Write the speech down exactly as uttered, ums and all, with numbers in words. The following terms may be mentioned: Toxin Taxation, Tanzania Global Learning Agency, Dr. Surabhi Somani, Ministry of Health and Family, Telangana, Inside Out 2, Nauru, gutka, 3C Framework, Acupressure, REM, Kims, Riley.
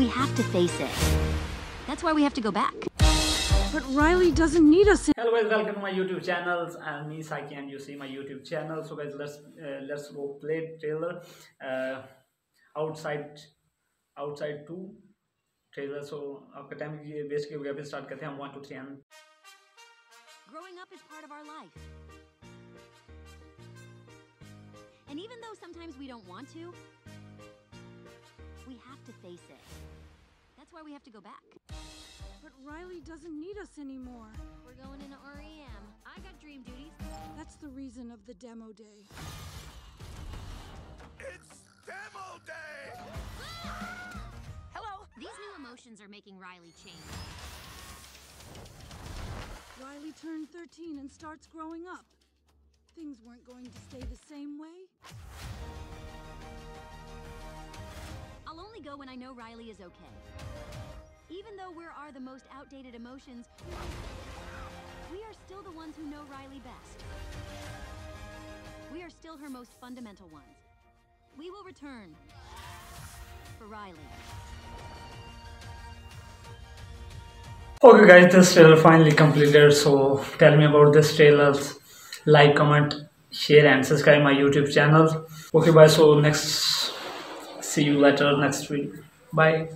We have to face it. That's why we have to go back. But Riley doesn't need us. Hello guys, welcome to my YouTube channels. I'm me, Saiki, and you see my YouTube channel. So guys, let's uh, let's go play trailer. Uh, outside, outside two trailer. So after time, basically we have to start. Karte hain one, two, three, and. Growing up is part of our life. And even though sometimes we don't want to, we have to face it. That's why we have to go back. But Riley doesn't need us anymore. We're going into R E M. I got dream duties. That's the reason of the demo day. It's demo day! Ah! Hello? These new emotions are making Riley change. Riley turned thirteen and starts growing up. Things weren't going to stay the same way. I'll only go when I know Riley is okay. Even though we are the most outdated emotions, we are still the ones who know Riley best. We are still her most fundamental ones. We will return for Riley. Okay guys, this trailer finally completed. So tell me about this trailer. Like, comment, share and subscribe my YouTube channel. Okay bye, so next, see you later next week. Bye.